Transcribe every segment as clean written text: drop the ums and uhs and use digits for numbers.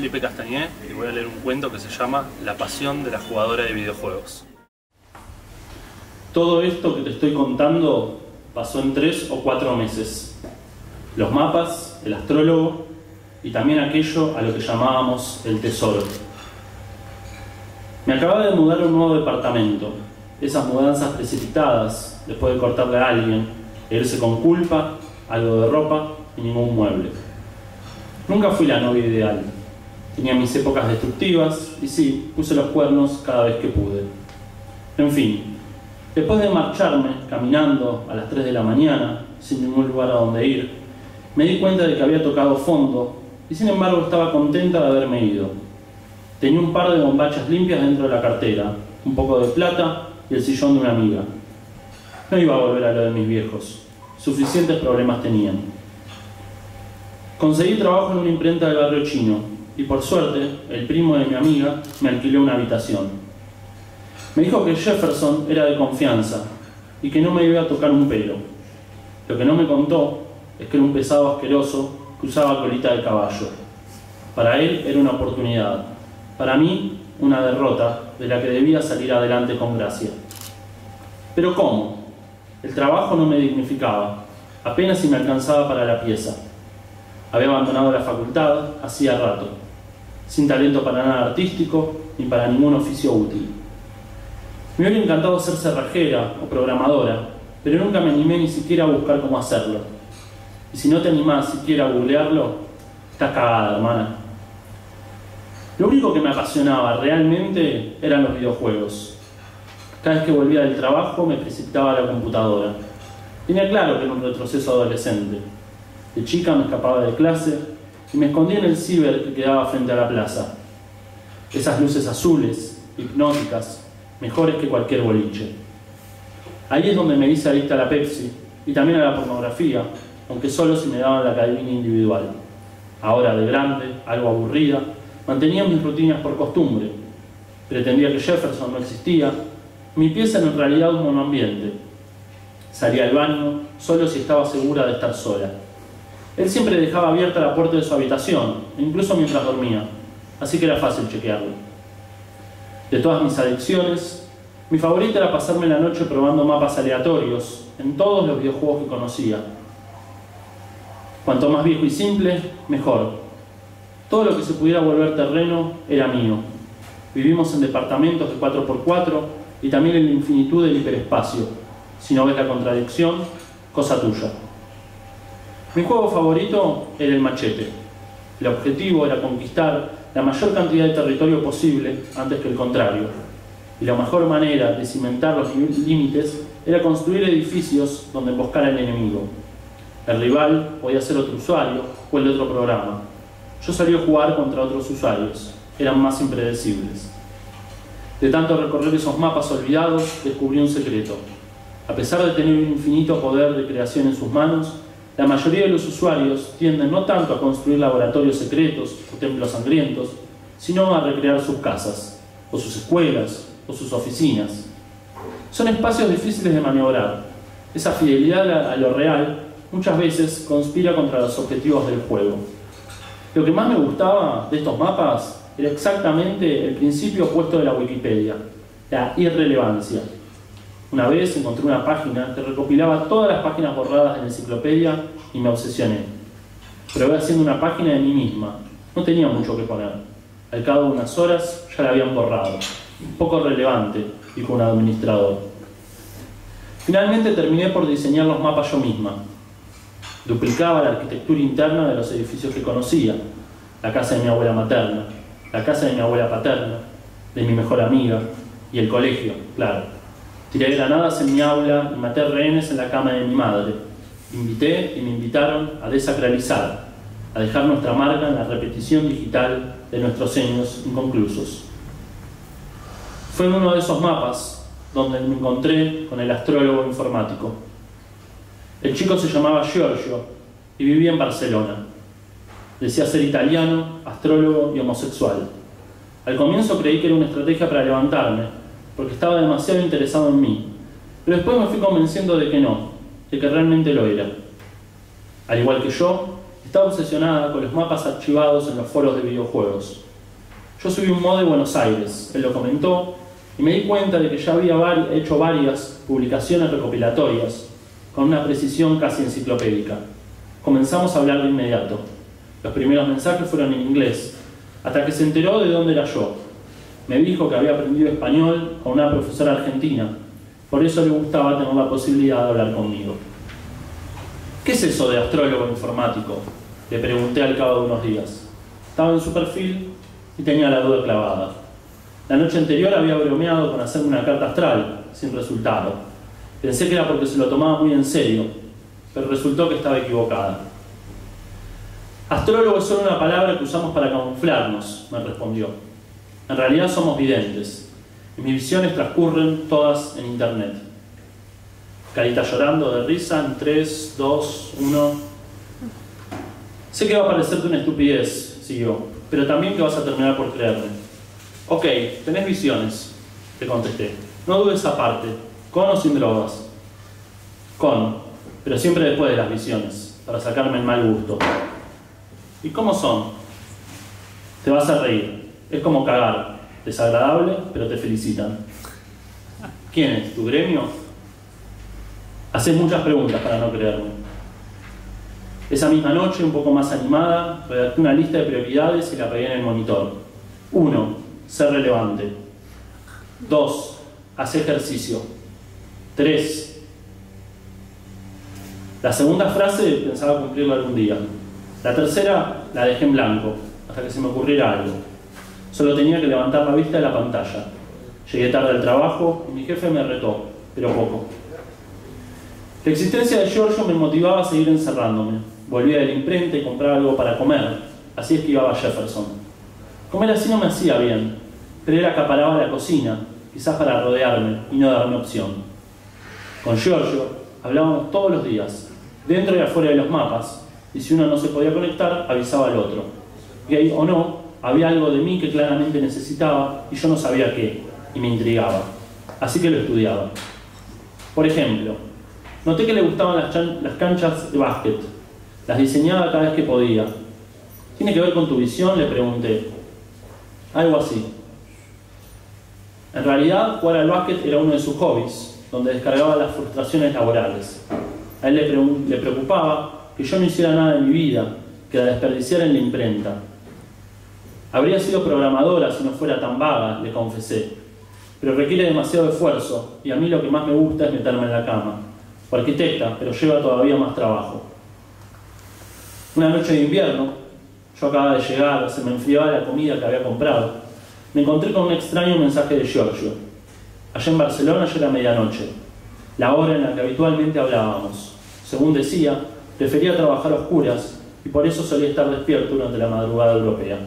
Felipe Castañé y voy a leer un cuento que se llama La pasión de la jugadora de videojuegos. Todo esto que te estoy contando pasó en 3 o 4 meses. Los mapas, el astrólogo y también aquello a lo que llamábamos el tesoro. Me acababa de mudar a un nuevo departamento. Esas mudanzas precipitadas, después de cortarle a alguien, e irse con culpa, algo de ropa y ningún mueble. Nunca fui la novia ideal. Tenía mis épocas destructivas y sí, puse los cuernos cada vez que pude. En fin, después de marcharme, caminando a las 3 de la mañana, sin ningún lugar a donde ir, me di cuenta de que había tocado fondo y sin embargo estaba contenta de haberme ido. Tenía un par de bombachas limpias dentro de la cartera, un poco de plata y el sillón de una amiga. No iba a volver a lo de mis viejos. Suficientes problemas tenían. Conseguí trabajo en una imprenta del barrio chino y por suerte el primo de mi amiga me alquiló una habitación. Me dijo que Jefferson era de confianza y que no me iba a tocar un pelo. Lo que no me contó es que era un pesado asqueroso que usaba colita de caballo. Para él era una oportunidad, para mí una derrota de la que debía salir adelante con gracia. ¿Pero cómo? El trabajo no me dignificaba, apenas si me alcanzaba para la pieza. Había abandonado la facultad hacía rato, sin talento para nada artístico ni para ningún oficio útil. Me hubiera encantado ser cerrajera o programadora, pero nunca me animé ni siquiera a buscar cómo hacerlo. Y si no te animás siquiera a googlearlo, estás cagada, hermana. Lo único que me apasionaba realmente eran los videojuegos. Cada vez que volvía del trabajo me precipitaba a la computadora. Tenía claro que era un retroceso adolescente. De chica me escapaba de clase y me escondía en el ciber que quedaba frente a la plaza. Esas luces azules, hipnóticas, mejores que cualquier boliche. Ahí es donde me hice adicta a la Pepsi y también a la pornografía, aunque solo si me daban la cabina individual. Ahora de grande, algo aburrida, mantenía mis rutinas por costumbre. Pretendía que Jefferson no existía. Mi pieza en realidad era un monoambiente. Salía al baño solo si estaba segura de estar sola. Él siempre dejaba abierta la puerta de su habitación, incluso mientras dormía, así que era fácil chequearlo. De todas mis adicciones, mi favorita era pasarme la noche probando mapas aleatorios en todos los videojuegos que conocía. Cuanto más viejo y simple, mejor. Todo lo que se pudiera volver terreno era mío. Vivimos en departamentos de 4×4 y también en la infinitud del hiperespacio. Si no ves la contradicción, cosa tuya. Mi juego favorito era el machete. El objetivo era conquistar la mayor cantidad de territorio posible antes que el contrario. Y la mejor manera de cimentar los límites era construir edificios donde emboscar al enemigo. El rival podía ser otro usuario o el de otro programa. Yo solía jugar contra otros usuarios, eran más impredecibles. De tanto recorrer esos mapas olvidados, descubrí un secreto. A pesar de tener un infinito poder de creación en sus manos, la mayoría de los usuarios tienden no tanto a construir laboratorios secretos o templos sangrientos, sino a recrear sus casas, o sus escuelas, o sus oficinas. Son espacios difíciles de maniobrar. Esa fidelidad a lo real muchas veces conspira contra los objetivos del juego. Lo que más me gustaba de estos mapas era exactamente el principio opuesto de la Wikipedia, la irrelevancia. Una vez encontré una página que recopilaba todas las páginas borradas de la enciclopedia y me obsesioné. Probé haciendo una página de mí misma, no tenía mucho que poner. Al cabo de unas horas ya la habían borrado, un poco relevante, dijo un administrador. Finalmente terminé por diseñar los mapas yo misma. Duplicaba la arquitectura interna de los edificios que conocía, la casa de mi abuela materna, la casa de mi abuela paterna, de mi mejor amiga y el colegio, claro. Tiré granadas en mi aula y maté rehenes en la cama de mi madre. Invité y me invitaron a desacralizar, a dejar nuestra marca en la repetición digital de nuestros sueños inconclusos. Fue en uno de esos mapas donde me encontré con el astrólogo informático. El chico se llamaba Giorgio y vivía en Barcelona. Decía ser italiano, astrólogo y homosexual. Al comienzo creí que era una estrategia para levantarme, porque estaba demasiado interesado en mí, pero después me fui convenciendo de que no, de que realmente lo era. Al igual que yo, está obsesionada con los mapas archivados en los foros de videojuegos. Yo subí un mod de Buenos Aires, él lo comentó, y me di cuenta de que ya había hecho varias publicaciones recopilatorias, con una precisión casi enciclopédica. Comenzamos a hablar de inmediato. Los primeros mensajes fueron en inglés, hasta que se enteró de dónde era yo. Me dijo que había aprendido español con una profesora argentina, por eso le gustaba tener la posibilidad de hablar conmigo. ¿Qué es eso de astrólogo informático? Le pregunté al cabo de unos días. Estaba en su perfil y tenía la duda clavada. La noche anterior había bromeado con hacerme una carta astral, sin resultado. Pensé que era porque se lo tomaba muy en serio, pero resultó que estaba equivocada. Astrólogo es solo una palabra que usamos para camuflarnos, me respondió. En realidad somos videntes, y mis visiones transcurren todas en internet. Carita llorando de risa en 3, 2, 1... Sé que va a parecerte una estupidez, siguió, pero también que vas a terminar por creerme. Ok, tenés visiones, le contesté. No dudes aparte, con o sin drogas. Con, pero siempre después de las visiones, para sacarme el mal gusto. ¿Y cómo son? Te vas a reír. Es como cagar. Desagradable, pero te felicitan. ¿Quién es? ¿Tu gremio? Hacés muchas preguntas para no creerme. Esa misma noche, un poco más animada, redacté una lista de prioridades y la pegué en el monitor. 1. Ser relevante. 2. Hacer ejercicio. 3. La segunda frase pensaba cumplirla algún día. La tercera la dejé en blanco, hasta que se me ocurriera algo. Solo tenía que levantar la vista de la pantalla. Llegué tarde al trabajo y mi jefe me retó, pero poco. La existencia de Giorgio me motivaba a seguir encerrándome. Volvía de la imprenta y compraba algo para comer, así esquivaba a Jefferson. Comer así no me hacía bien, pero él acaparaba la cocina, quizás para rodearme y no darme opción. Con Giorgio hablábamos todos los días, dentro y afuera de los mapas, y si uno no se podía conectar, avisaba al otro. Gay o no, había algo de mí que claramente necesitaba y yo no sabía qué, y me intrigaba. Así que lo estudiaba. Por ejemplo, noté que le gustaban las canchas de básquet. Las diseñaba cada vez que podía. ¿Tiene que ver con tu visión?, le pregunté. Algo así. En realidad, jugar al básquet era uno de sus hobbies, donde descargaba las frustraciones laborales. A él le preocupaba que yo no hiciera nada en mi vida, que la desperdiciara en la imprenta. Habría sido programadora si no fuera tan vaga, le confesé, pero requiere demasiado esfuerzo y a mí lo que más me gusta es meterme en la cama. O arquitecta, pero lleva todavía más trabajo. Una noche de invierno, yo acababa de llegar, se me enfriaba la comida que había comprado, me encontré con un extraño mensaje de Giorgio. Allá en Barcelona ya era medianoche, la hora en la que habitualmente hablábamos. Según decía, prefería trabajar a oscuras y por eso solía estar despierto durante la madrugada europea.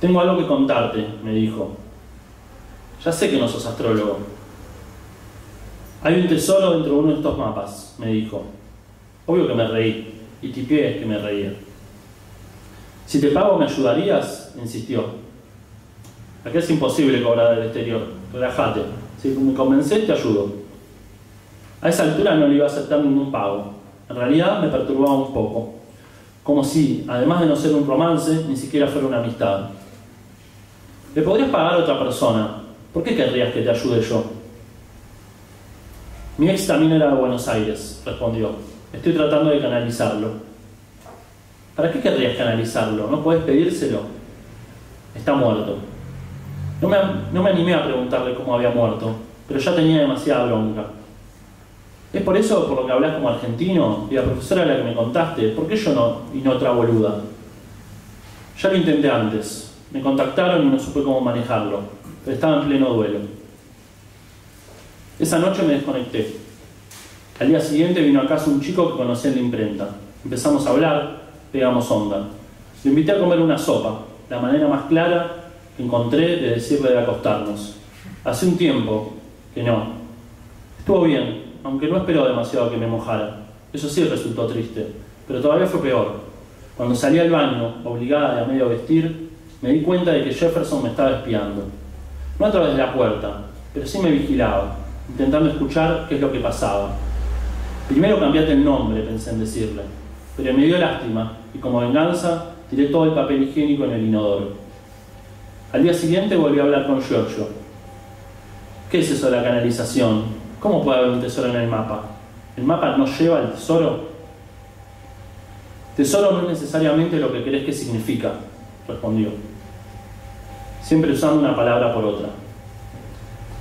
Tengo algo que contarte, me dijo. Ya sé que no sos astrólogo. Hay un tesoro dentro de uno de estos mapas, me dijo. Obvio que me reí, y tipié que me reía. Si te pago, ¿me ayudarías?, insistió. Acá es imposible cobrar del exterior, relájate. Si me convencé, te ayudo. A esa altura no le iba a aceptar ningún pago. En realidad me perturbaba un poco, como si, además de no ser un romance, ni siquiera fuera una amistad. Le podrías pagar a otra persona, ¿por qué querrías que te ayude yo? Mi ex también era de Buenos Aires, respondió, estoy tratando de canalizarlo. ¿Para qué querrías canalizarlo? ¿No podés pedírselo? Está muerto. No me animé a preguntarle cómo había muerto, pero ya tenía demasiada bronca. ¿Es por eso por lo que hablas como argentino? Y la profesora a la que me contaste, ¿por qué yo no y no otra boluda? Ya lo intenté antes. Me contactaron y no supe cómo manejarlo, pero estaba en pleno duelo. Esa noche me desconecté. Al día siguiente vino a casa un chico que conocí en la imprenta. Empezamos a hablar, pegamos onda. Lo invité a comer una sopa, la manera más clara que encontré de decirle de acostarnos. Hace un tiempo que no. Estuvo bien, aunque no esperó demasiado que me mojara. Eso sí resultó triste, pero todavía fue peor. Cuando salí al baño, obligada de a medio vestir, me di cuenta de que Jefferson me estaba espiando. No a través de la puerta, pero sí me vigilaba, intentando escuchar qué es lo que pasaba. Primero cambiate el nombre, pensé en decirle. pero me dio lástima y como venganza tiré todo el papel higiénico en el inodoro. Al día siguiente volví a hablar con Giorgio. ¿Qué es eso de la canalización? ¿Cómo puede haber un tesoro en el mapa? ¿El mapa no lleva al tesoro? Tesoro no es necesariamente lo que crees que significa, respondió, siempre usando una palabra por otra.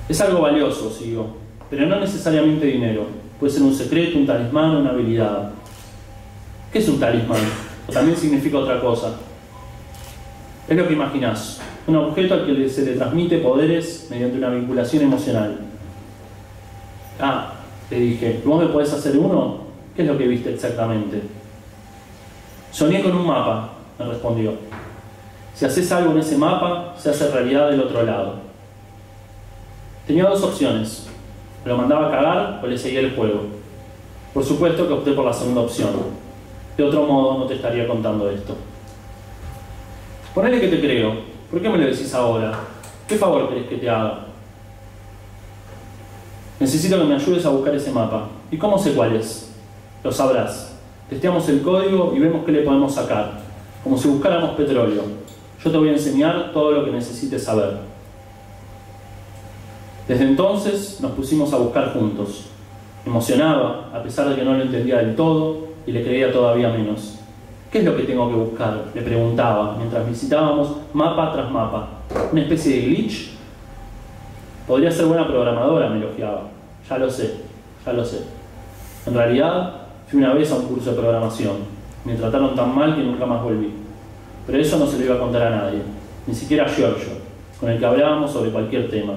Es algo valioso, siguió, pero no necesariamente dinero. Puede ser un secreto, un talismán, una habilidad. ¿Qué es un talismán? O también significa otra cosa. Es lo que imaginás, un objeto al que se le transmite poderes mediante una vinculación emocional. Ah, le dije, ¿vos me podés hacer uno? ¿Qué es lo que viste exactamente? Soñé con un mapa, me respondió. Si haces algo en ese mapa, se hace realidad del otro lado. Tenía dos opciones, lo mandaba a cagar o le seguía el juego. Por supuesto que opté por la segunda opción, de otro modo no te estaría contando esto. Ponele que te creo, ¿por qué me lo decís ahora? ¿Qué favor querés que te haga? Necesito que me ayudes a buscar ese mapa. ¿Y cómo sé cuál es? Lo sabrás. Testeamos el código y vemos qué le podemos sacar, como si buscáramos petróleo. Yo te voy a enseñar todo lo que necesites saber. Desde entonces nos pusimos a buscar juntos. Me emocionaba, a pesar de que no lo entendía del todo y le creía todavía menos. ¿Qué es lo que tengo que buscar?, le preguntaba, mientras visitábamos mapa tras mapa. ¿Una especie de glitch? Podría ser buena programadora, me elogiaba. Ya lo sé, ya lo sé. En realidad, fui una vez a un curso de programación. Me trataron tan mal que nunca más volví. Pero eso no se lo iba a contar a nadie, ni siquiera a Giorgio, con el que hablábamos sobre cualquier tema.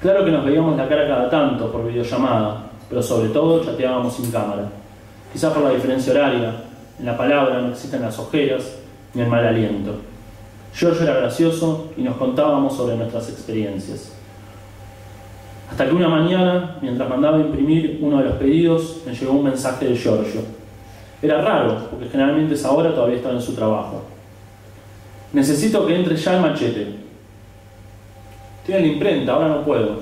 Claro que nos veíamos la cara cada tanto por videollamada, pero sobre todo chateábamos sin cámara. Quizás por la diferencia horaria, en la palabra no existen las ojeras ni el mal aliento. Giorgio era gracioso y nos contábamos sobre nuestras experiencias. Hasta que una mañana, mientras mandaba imprimir uno de los pedidos, me llegó un mensaje de Giorgio. Era raro, porque generalmente a esa hora todavía estaba en su trabajo. Necesito que entre ya el machete. Estoy en la imprenta, ahora no puedo.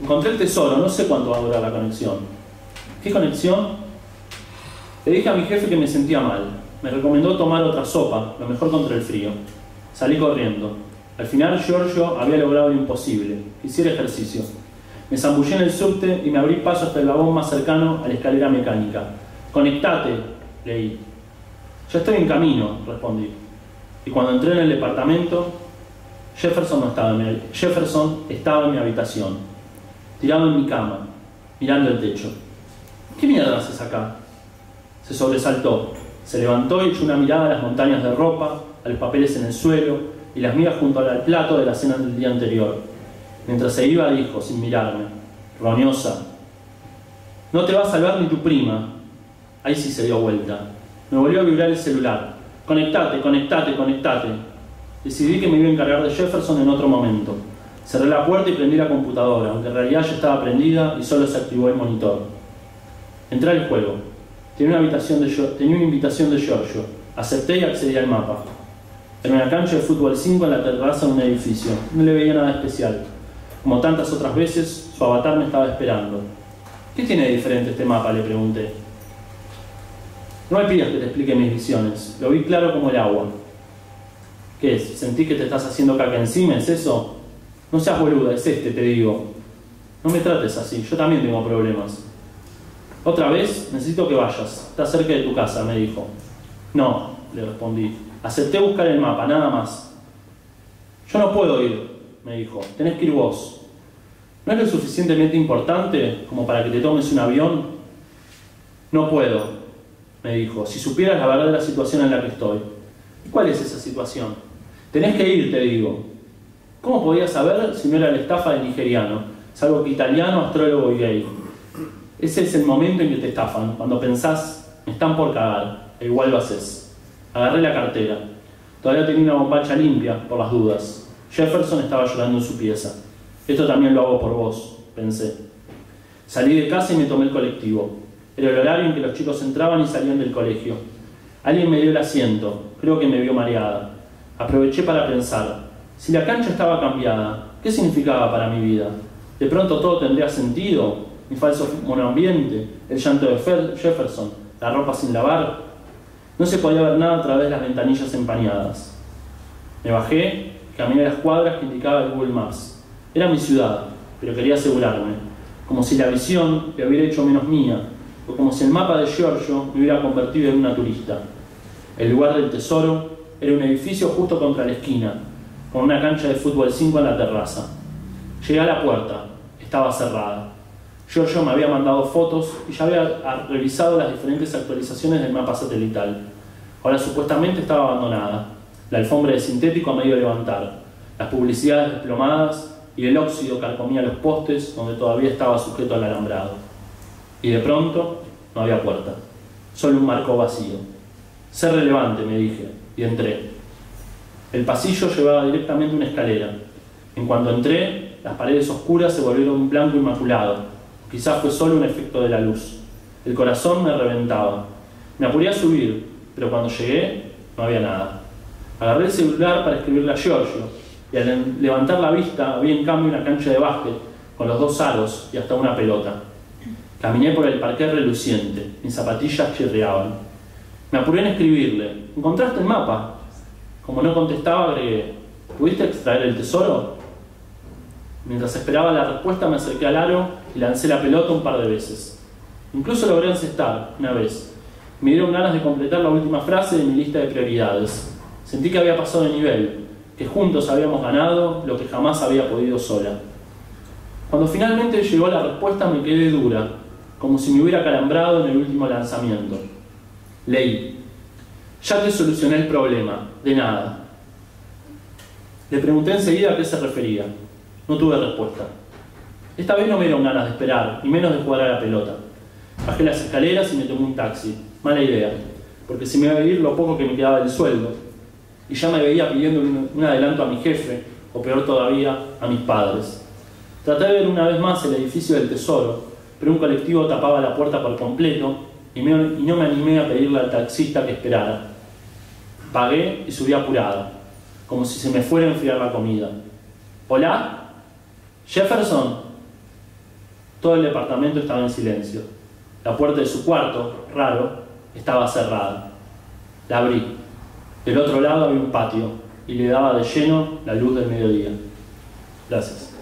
Encontré el tesoro, no sé cuánto va a durar la conexión. ¿Qué conexión? Le dije a mi jefe que me sentía mal. Me recomendó tomar otra sopa, lo mejor contra el frío. Salí corriendo. Al final Giorgio había logrado lo imposible. Hiciera ejercicio. Me zambullí en el subte y me abrí paso hasta el vagón más cercano a la escalera mecánica. Conectate, leí. Ya estoy en camino, respondí. Y cuando entré en el departamento, Jefferson estaba en mi habitación, tirado en mi cama, mirando el techo. ¿Qué mierda haces acá? Se sobresaltó, se levantó y echó una mirada a las montañas de ropa, a los papeles en el suelo y las migas junto al plato de la cena del día anterior. Mientras se iba dijo, sin mirarme, roñosa: no te va a salvar ni tu prima. Ahí sí se dio vuelta. Me volvió a vibrar el celular. Conectate, conectate, conectate. Decidí que me iba a encargar de Jefferson en otro momento. Cerré la puerta y prendí la computadora, aunque en realidad ya estaba prendida y solo se activó el monitor. Entré al juego. Tenía una invitación de Giorgio. Acepté y accedí al mapa. Era una cancha de fútbol 5 en la terraza de un edificio. No le veía nada especial. Como tantas otras veces, su avatar me estaba esperando. ¿Qué tiene de diferente este mapa?, le pregunté. No me pidas que te explique mis visiones. Lo vi claro como el agua. ¿Qué es? ¿Sentís que te estás haciendo caca encima? ¿Es eso? No seas boluda, es este, te digo. No me trates así, yo también tengo problemas. Otra vez, necesito que vayas. Estás cerca de tu casa, me dijo. No, le respondí. Acepté buscar el mapa, nada más. Yo no puedo ir, me dijo. Tenés que ir vos. ¿No es lo suficientemente importante como para que te tomes un avión? No puedo, me dijo. Si supieras la verdadera situación en la que estoy. ¿Cuál es esa situación? Tenés que ir, te digo. ¿Cómo podía saber si no era la estafa del nigeriano? Salvo que italiano, astrólogo y gay. Ese es el momento en que te estafan, cuando pensás, me están por cagar, e igual lo haces. Agarré la cartera. Todavía tenía una bombacha limpia, por las dudas. Jefferson estaba llorando en su pieza. Esto también lo hago por vos, pensé. Salí de casa y me tomé el colectivo. Era el horario en que los chicos entraban y salían del colegio. Alguien me dio el asiento, creo que me vio mareada. Aproveché para pensar, si la cancha estaba cambiada, ¿qué significaba para mi vida? ¿De pronto todo tendría sentido? Mi falso monoambiente, el llanto de Jefferson, la ropa sin lavar. No se podía ver nada a través de las ventanillas empañadas. Me bajé y caminé las cuadras que indicaba el Google Maps. Era mi ciudad, pero quería asegurarme, como si la visión me hubiera hecho menos mía, o como si el mapa de Giorgio me hubiera convertido en una turista. El lugar del tesoro era un edificio justo contra la esquina, con una cancha de fútbol 5 en la terraza. Llegué a la puerta, estaba cerrada. Giorgio me había mandado fotos y ya había revisado las diferentes actualizaciones del mapa satelital. Ahora supuestamente estaba abandonada, la alfombra de sintético a medio levantar, las publicidades desplomadas y el óxido carcomía los postes donde todavía estaba sujeto al alambrado. Y de pronto no había puerta, solo un marco vacío. Sé relevante, me dije, y entré. El pasillo llevaba directamente a una escalera. En cuanto entré, las paredes oscuras se volvieron un blanco inmaculado. Quizás fue solo un efecto de la luz. El corazón me reventaba. Me apuré a subir, pero cuando llegué, no había nada. Agarré el celular para escribirle a Giorgio, y al levantar la vista había en cambio una cancha de básquet, con los dos aros y hasta una pelota. Caminé por el parquet reluciente, mis zapatillas chirriaban. Me apuré en escribirle, ¿encontraste el mapa? Como no contestaba, agregué, ¿pudiste extraer el tesoro? Mientras esperaba la respuesta me acerqué al aro y lancé la pelota un par de veces. Incluso logré encestar una vez. Me dieron ganas de completar la última frase de mi lista de prioridades. Sentí que había pasado de nivel, que juntos habíamos ganado lo que jamás había podido sola. Cuando finalmente llegó la respuesta me quedé dura, como si me hubiera calambrado en el último lanzamiento. Leí. Ya te solucioné el problema. De nada. Le pregunté enseguida a qué se refería. No tuve respuesta. Esta vez no me dieron ganas de esperar, y menos de jugar a la pelota. Bajé las escaleras y me tomé un taxi. Mala idea, porque se me iba a ir lo poco que me quedaba del sueldo. Y ya me veía pidiendo un adelanto a mi jefe, o peor todavía, a mis padres. Traté de ver una vez más el edificio del tesoro, pero un colectivo tapaba la puerta por completo y no me animé a pedirle al taxista que esperara. Pagué y subí apurada, como si se me fuera a enfriar la comida. ¿Hola? Jefferson. Todo el departamento estaba en silencio. La puerta de su cuarto, raro, estaba cerrada. La abrí. Del otro lado había un patio y le daba de lleno la luz del mediodía. Gracias.